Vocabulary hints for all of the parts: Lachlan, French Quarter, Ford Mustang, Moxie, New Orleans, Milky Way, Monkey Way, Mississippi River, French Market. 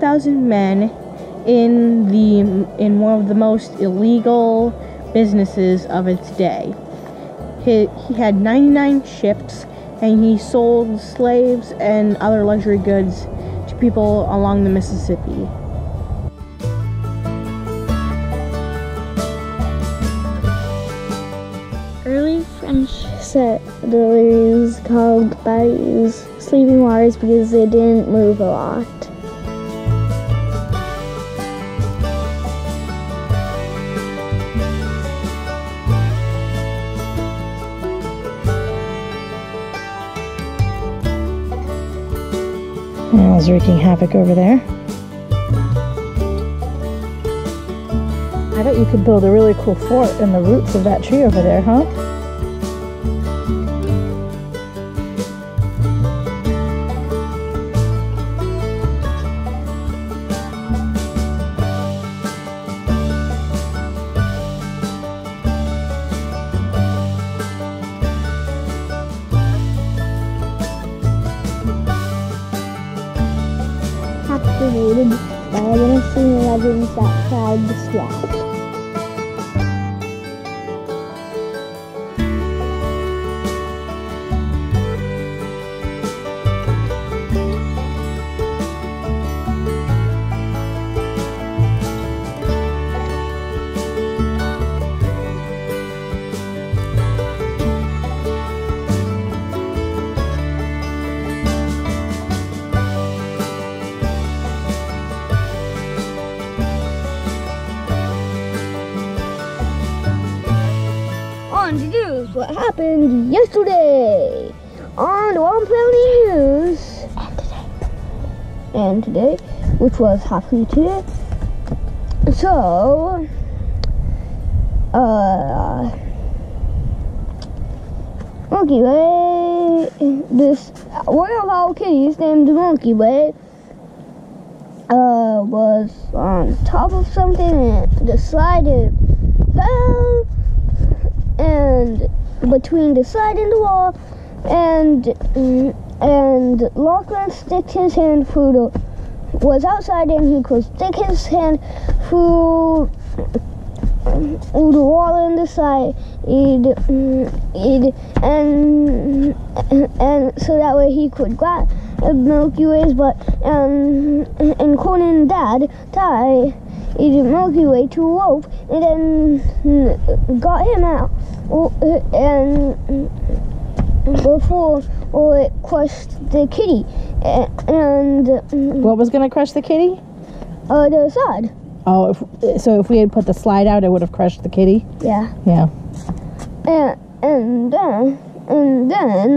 1,000 men in one of the most illegal businesses of its day. He had 99 ships, and he sold slaves and other luxury goods to people along the Mississippi. Early French settlers called bayous sleeping waters because they didn't move a lot. I was wreaking havoc over there. I bet you could build a really cool fort in the roots of that tree over there, huh? Captivated by menacing legends that cloud the sky. What happened yesterday on the One Planet News and today, which was happening today. So, Monkey Way. This one of our kitties named Monkey Way was on top of something and decided fell. And between the side and the wall, and Lachlan sticked his hand through the was outside, and he could stick his hand through the wall and the side, and so that way he could grab Milky Way's butt, and Conan Dad tie Milky Way to a rope, and then got him out. And before it crushed the kitty, and what was gonna crush the kitty? The sod. Oh, so if we had put the slide out, it would have crushed the kitty. Yeah. Yeah. And then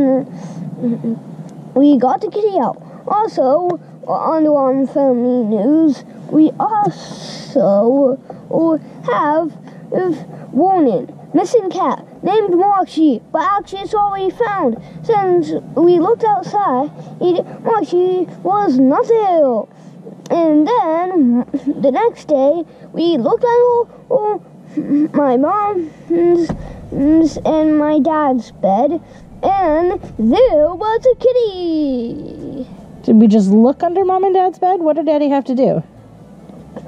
we got the kitty out. Also, on the One Family News, we also have warning. Missing cat named Moxie, but actually it's already found. Since we looked outside, Moxie was not there. And then the next day, we looked at my mom's and my dad's bed, and there was a kitty. Did we just look under mom and dad's bed? What did daddy have to do?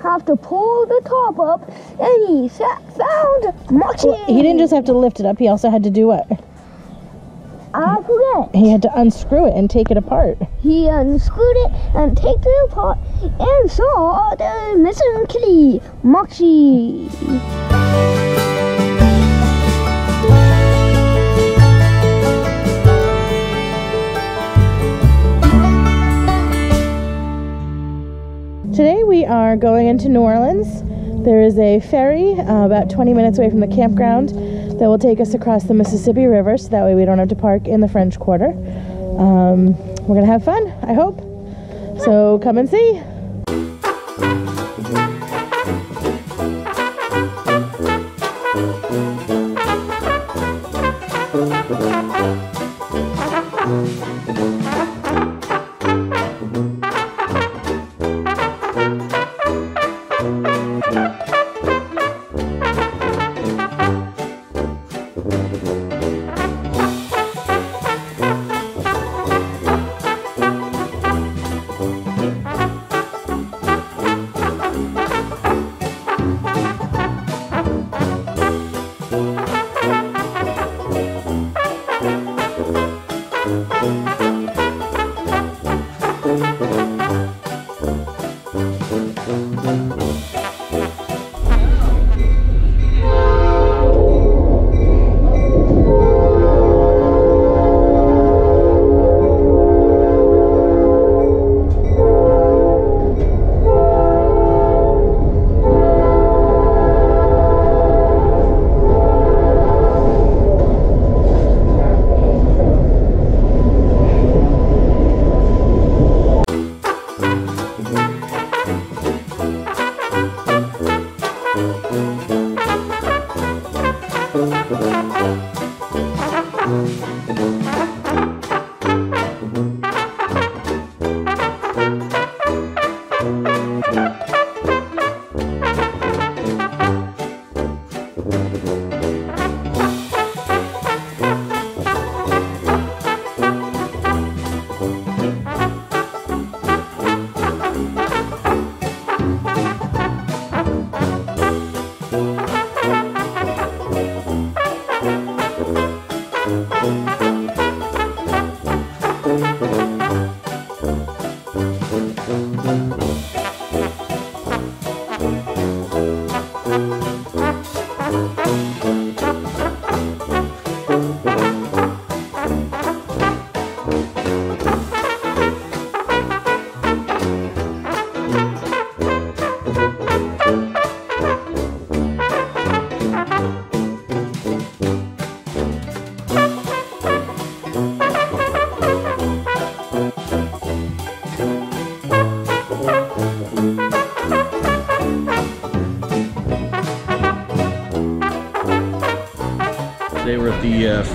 Have to pull the top up, and he found Moxie. Well, he didn't just have to lift it up, he also had to do what? I forget. He had to unscrew it and take it apart. He unscrewed it and took it apart and saw the missing kitty, Moxie. Today we are going into New Orleans. There is a ferry about 20 minutes away from the campground that will take us across the Mississippi River, so that way we don't have to park in the French Quarter. We're gonna have fun, I hope. So come and see. The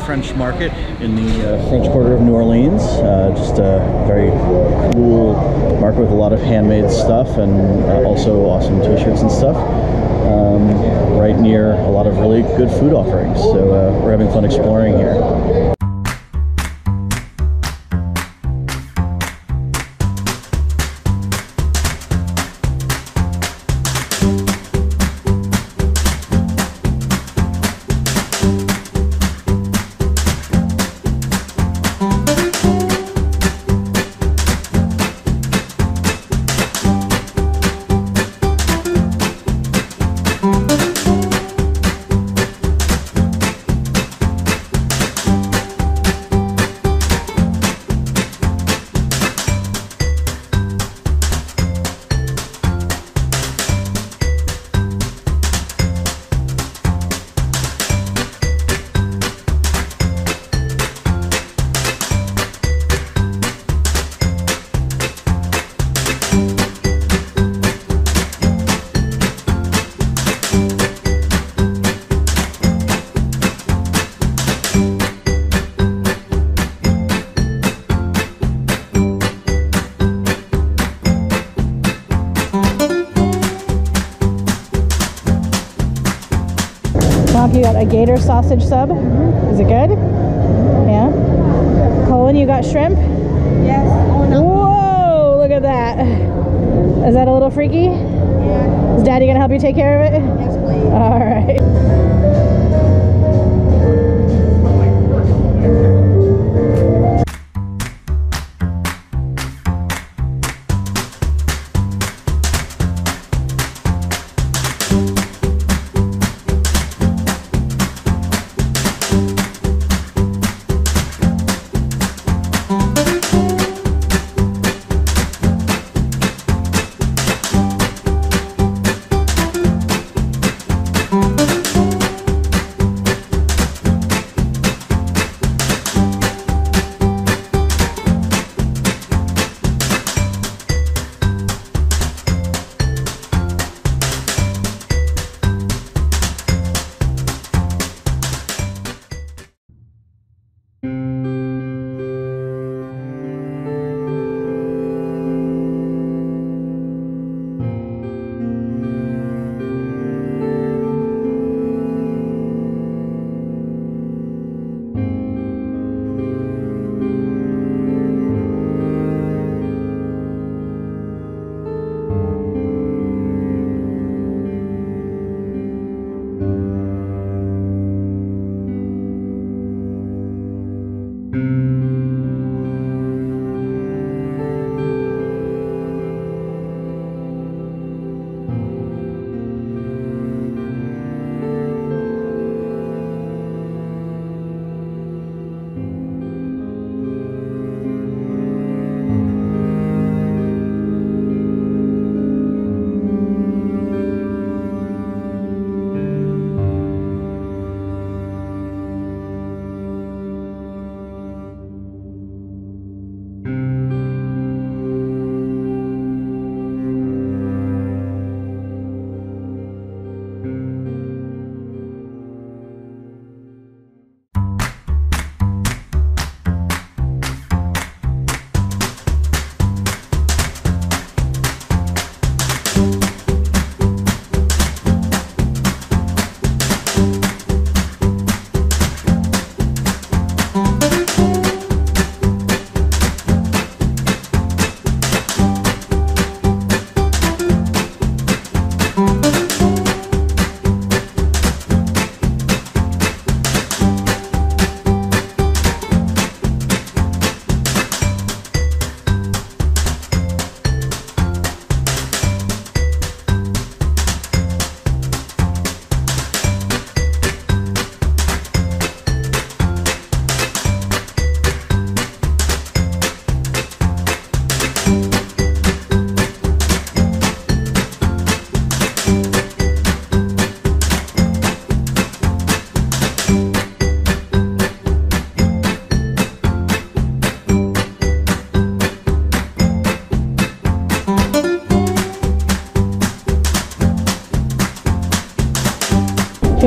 French Market in the French Quarter of New Orleans. Just a very cool market with a lot of handmade stuff and also awesome t-shirts and stuff. Right near a lot of really good food offerings, so we're having fun exploring here. You got a gator sausage sub. Is it good? Yeah. Colin, you got shrimp? Yes. Whoa, look at that. Is that a little freaky? Yeah. Is Daddy gonna help you take care of it? Yes, please. All right.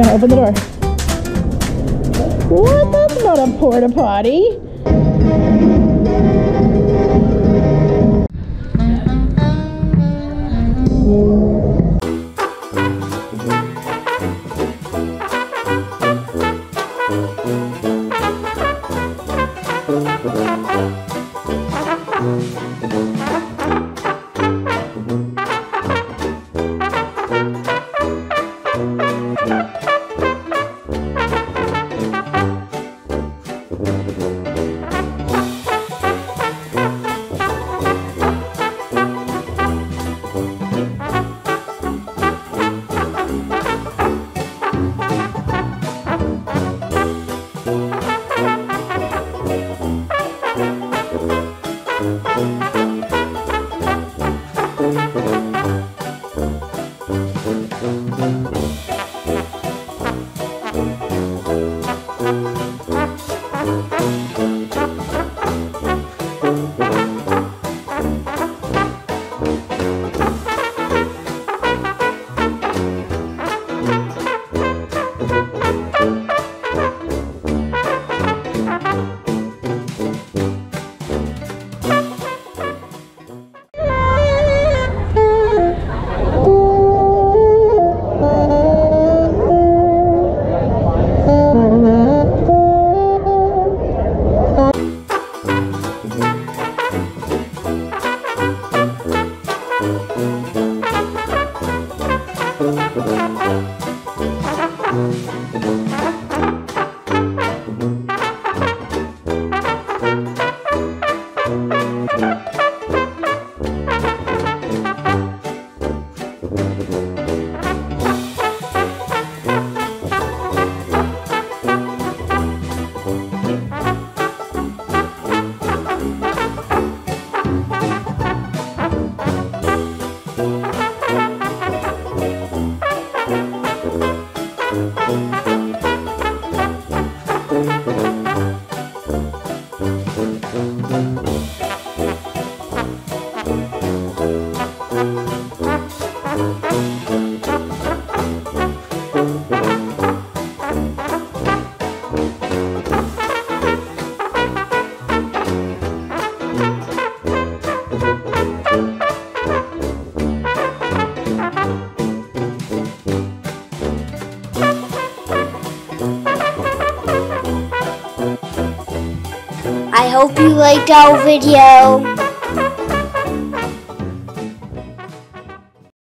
Lachlan, open the door. What? That's not a porta potty. I hope you liked our video.